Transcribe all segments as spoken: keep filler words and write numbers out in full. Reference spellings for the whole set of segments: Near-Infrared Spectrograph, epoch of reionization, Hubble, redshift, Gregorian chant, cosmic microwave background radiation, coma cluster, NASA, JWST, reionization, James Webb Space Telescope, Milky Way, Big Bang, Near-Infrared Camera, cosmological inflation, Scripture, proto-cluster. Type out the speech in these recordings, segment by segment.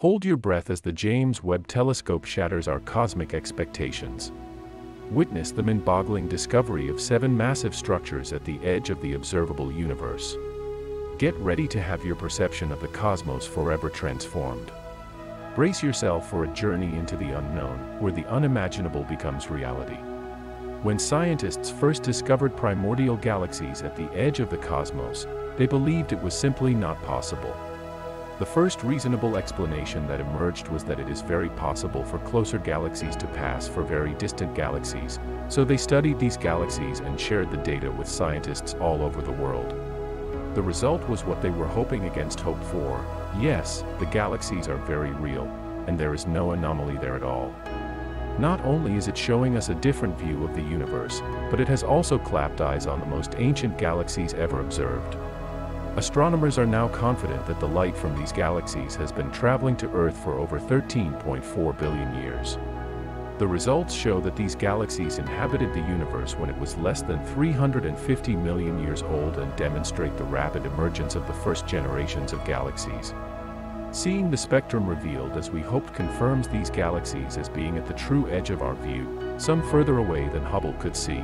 Hold your breath as the James Webb Telescope shatters our cosmic expectations. Witness the mind-boggling discovery of seven massive structures at the edge of the observable universe. Get ready to have your perception of the cosmos forever transformed. Brace yourself for a journey into the unknown, where the unimaginable becomes reality. When scientists first discovered primordial galaxies at the edge of the cosmos, they believed it was simply not possible. The first reasonable explanation that emerged was that it is very possible for closer galaxies to pass for very distant galaxies, so they studied these galaxies and shared the data with scientists all over the world. The result was what they were hoping against hope for. Yes, the galaxies are very real, and there is no anomaly there at all. Not only is it showing us a different view of the universe, but it has also clapped eyes on the most ancient galaxies ever observed. Astronomers are now confident that the light from these galaxies has been traveling to Earth for over thirteen point four billion years. The results show that these galaxies inhabited the universe when it was less than three hundred fifty million years old and demonstrate the rapid emergence of the first generations of galaxies. Seeing the spectrum revealed as we hoped confirms these galaxies as being at the true edge of our view, some further away than Hubble could see.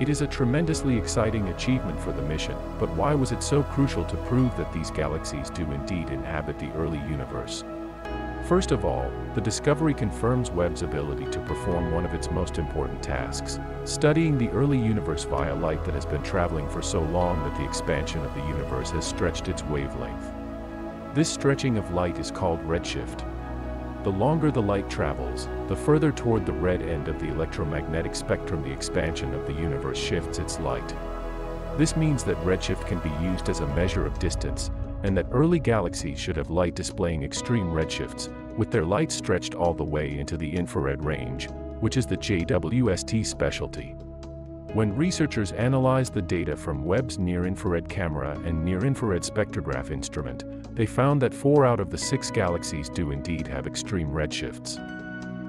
It is a tremendously exciting achievement for the mission, but why was it so crucial to prove that these galaxies do indeed inhabit the early universe? First of all, the discovery confirms Webb's ability to perform one of its most important tasks, studying the early universe via light that has been traveling for so long that the expansion of the universe has stretched its wavelength. This stretching of light is called redshift. The longer the light travels, the further toward the red end of the electromagnetic spectrum the expansion of the universe shifts its light. This means that redshift can be used as a measure of distance, and that early galaxies should have light displaying extreme redshifts, with their light stretched all the way into the infrared range, which is the J W S T specialty. When researchers analyzed the data from Webb's Near-Infrared Camera and Near-Infrared Spectrograph instrument, they found that four out of the six galaxies do indeed have extreme redshifts.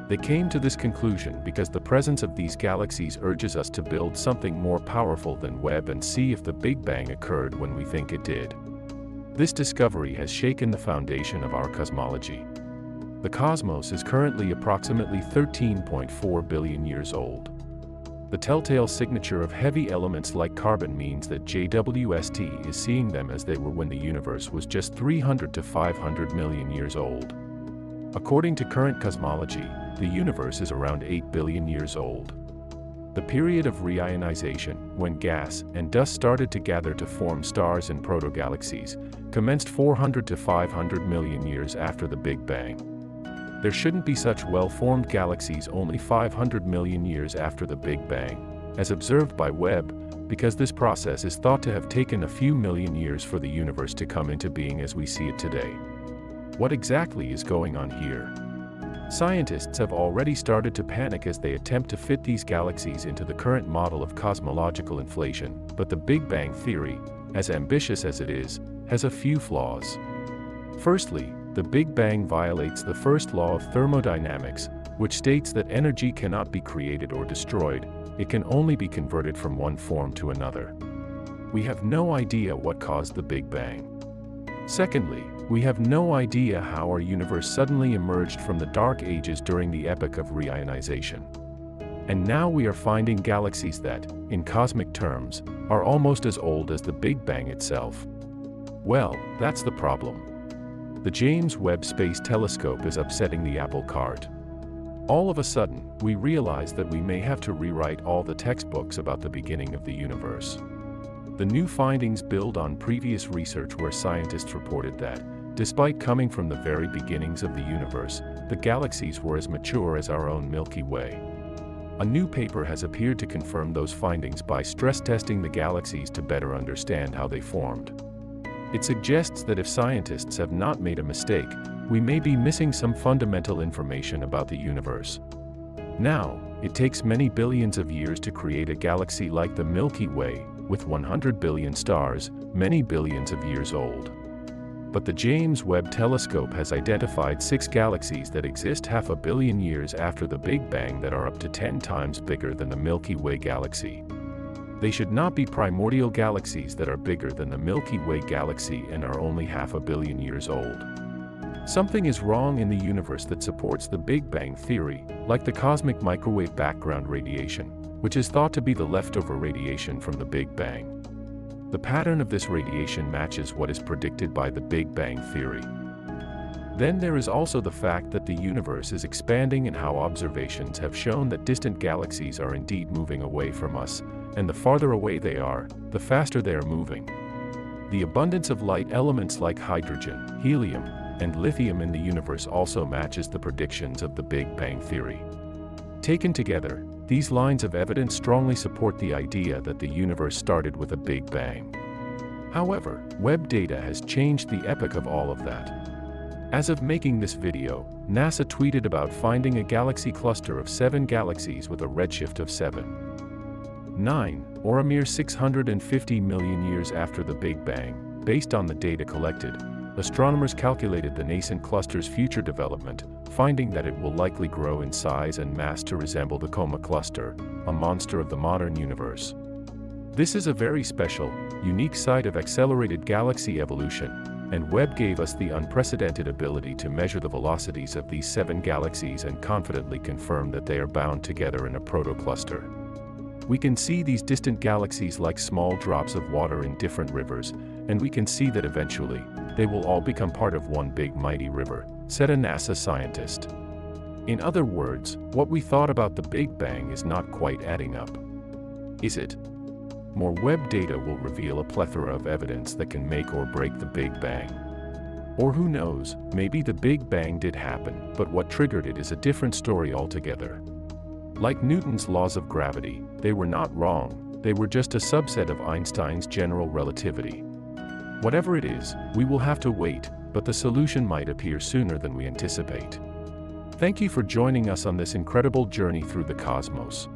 They came to this conclusion because the presence of these galaxies urges us to build something more powerful than Webb and see if the Big Bang occurred when we think it did. This discovery has shaken the foundation of our cosmology. The cosmos is currently approximately thirteen point four billion years old. The telltale signature of heavy elements like carbon means that J W S T is seeing them as they were when the universe was just three hundred to five hundred million years old. According to current cosmology, the universe is around eight billion years old. The period of reionization, when gas and dust started to gather to form stars and protogalaxies, commenced four hundred to five hundred million years after the Big Bang. There shouldn't be such well-formed galaxies only five hundred million years after the Big Bang, as observed by Webb, because this process is thought to have taken a few million years for the universe to come into being as we see it today. What exactly is going on here? Scientists have already started to panic as they attempt to fit these galaxies into the current model of cosmological inflation, but the Big Bang theory, as ambitious as it is, has a few flaws. Firstly, the Big Bang violates the first law of thermodynamics, which states that energy cannot be created or destroyed, it can only be converted from one form to another. We have no idea what caused the Big Bang. Secondly, we have no idea how our universe suddenly emerged from the dark ages during the epoch of reionization. And now we are finding galaxies that, in cosmic terms, are almost as old as the Big Bang itself. Well, that's the problem. The James Webb Space Telescope is upsetting the apple cart. All of a sudden, we realize that we may have to rewrite all the textbooks about the beginning of the universe. The new findings build on previous research where scientists reported that, despite coming from the very beginnings of the universe, the galaxies were as mature as our own Milky Way. A new paper has appeared to confirm those findings by stress testing the galaxies to better understand how they formed. It suggests that if scientists have not made a mistake, we may be missing some fundamental information about the universe. Now, it takes many billions of years to create a galaxy like the Milky Way, with one hundred billion stars, many billions of years old. But the James Webb Telescope has identified six galaxies that exist half a billion years after the Big Bang that are up to ten times bigger than the Milky Way galaxy. They should not be primordial galaxies that are bigger than the Milky Way galaxy and are only half a billion years old. Something is wrong in the universe that supports the Big Bang theory, like the cosmic microwave background radiation, which is thought to be the leftover radiation from the Big Bang. The pattern of this radiation matches what is predicted by the Big Bang theory. Then there is also the fact that the universe is expanding and how observations have shown that distant galaxies are indeed moving away from us, and the farther away they are, the faster they are moving. The abundance of light elements like hydrogen, helium, and lithium in the universe also matches the predictions of the Big Bang theory. Taken together, these lines of evidence strongly support the idea that the universe started with a Big Bang. However, Webb data has changed the epoch of all of that. As of making this video, NASA tweeted about finding a galaxy cluster of seven galaxies with a redshift of seven point nine, or a mere six hundred fifty million years after the Big Bang. Based on the data collected, astronomers calculated the nascent cluster's future development, finding that it will likely grow in size and mass to resemble the coma cluster, a monster of the modern universe. This is a very special, unique site of accelerated galaxy evolution, and Webb gave us the unprecedented ability to measure the velocities of these seven galaxies and confidently confirm that they are bound together in a proto-cluster. We can see these distant galaxies like small drops of water in different rivers, and we can see that eventually, they will all become part of one big mighty river, said a NASA scientist. In other words, what we thought about the Big Bang is not quite adding up. Is it? More Webb data will reveal a plethora of evidence that can make or break the Big Bang. Or who knows, maybe the Big Bang did happen, but what triggered it is a different story altogether. Like Newton's laws of gravity, they were not wrong, they were just a subset of Einstein's general relativity. Whatever it is, we will have to wait, but the solution might appear sooner than we anticipate. Thank you for joining us on this incredible journey through the cosmos.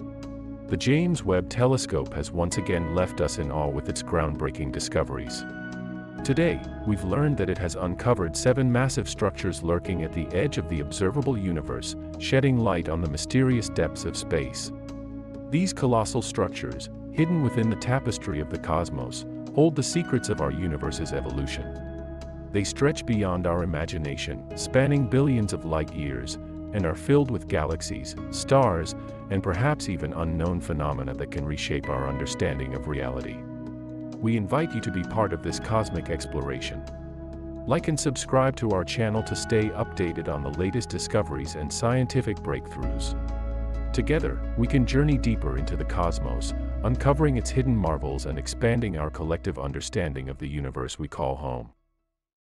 The James Webb Telescope has once again left us in awe with its groundbreaking discoveries. Today, we've learned that it has uncovered seven massive structures lurking at the edge of the observable universe, shedding light on the mysterious depths of space. These colossal structures, hidden within the tapestry of the cosmos, hold the secrets of our universe's evolution. They stretch beyond our imagination, spanning billions of light years, and are filled with galaxies, stars, and perhaps even unknown phenomena that can reshape our understanding of reality. We invite you to be part of this cosmic exploration. Like and subscribe to our channel to stay updated on the latest discoveries and scientific breakthroughs. Together, we can journey deeper into the cosmos, uncovering its hidden marvels and expanding our collective understanding of the universe we call home.